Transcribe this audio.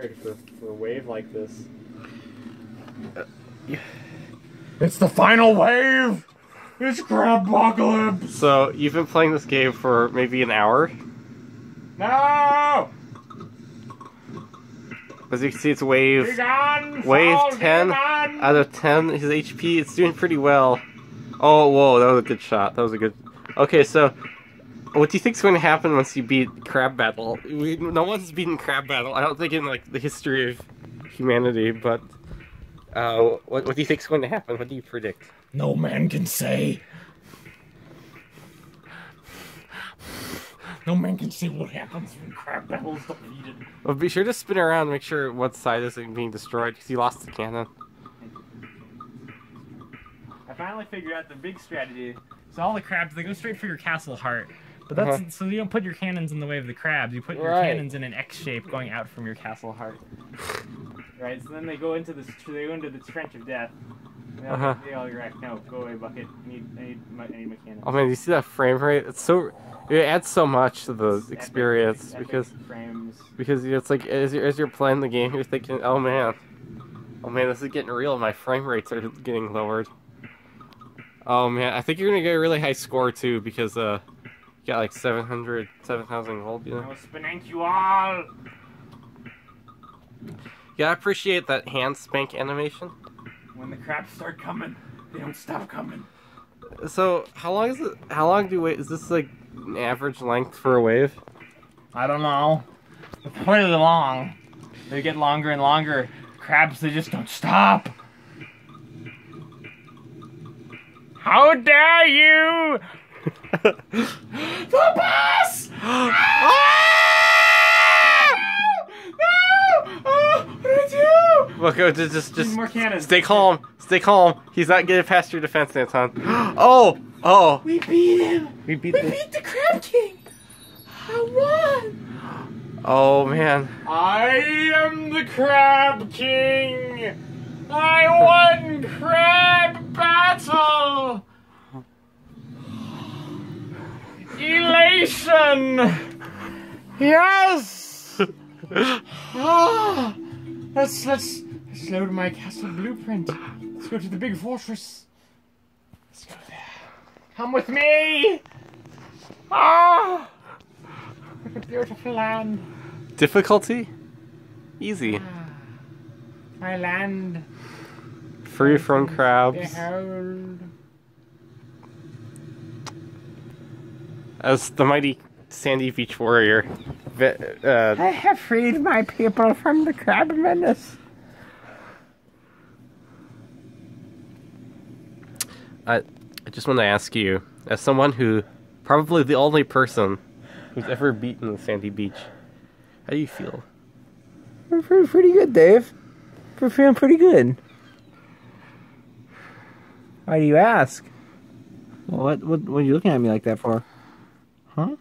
prepared for a wave like this. It's the final wave! It's Crabpocalypse! So, you've been playing this game for maybe an hour? No! As you can see, it's wave... Wave 10 out of 10. His HP, it's doing pretty well. Oh, whoa, that was a good shot. That was a good... Okay, so... What do you think's going to happen once you beat Crab Battle? No one's beaten Crab Battle, I don't think, in like the history of humanity, but... what do you think's going to happen? What do you predict? No man can say. No man can say what happens when Crab Battle's defeated. Well, be sure to spin around and make sure what side isn't being destroyed, because he lost the cannon. I finally figured out the big strategy. So all the crabs, they go straight for your castle heart. But that's so you don't put your cannons in the way of the crabs. You put your cannons in an X shape going out from your castle heart. Right. So then they go into this. They go into the trench of death. They all, they all wreck. No, go away, bucket. I need my cannon. Oh man, you see that frame rate? It's so. It adds so much to the experience because it's like as you're playing the game, you're thinking, oh man, this is getting real. My frame rates are getting lowered. Oh man, I think you're gonna get a really high score too because you got like 7,000 gold, you know? I will spank you all! Yeah, I appreciate that hand spank animation. When the crabs start coming, they don't stop coming. So, how long is it? How long do you wait? Is this like an average length for a wave? I don't know. It's pretty long. They get longer and longer. Crabs, they just don't stop. How dare you! The bus! Ah! No! Oh, what did I do? Look, well, just more cannons. Stay calm. Stay calm. He's not getting past your defense, Anton. Oh! Oh! We beat him! We beat the Crab King! I won! Oh, man. I am the Crab King! I won Crab Battle! Elation! Yes! Ah, let's load my castle blueprint. Let's go to the big fortress. Let's go there. Come with me! Ah! What a beautiful land. Difficulty? Easy. Ah, my land. Free from crabs. Behold. As the mighty Sandy Beach Warrior. I have freed my people from the crab menace. I just want to ask you, as someone who, probably the only person who's ever beaten Sandy Beach, how do you feel? I'm pretty good, Dave. I'm feeling pretty good. Why do you ask? Well, what are you looking at me like that for? Huh?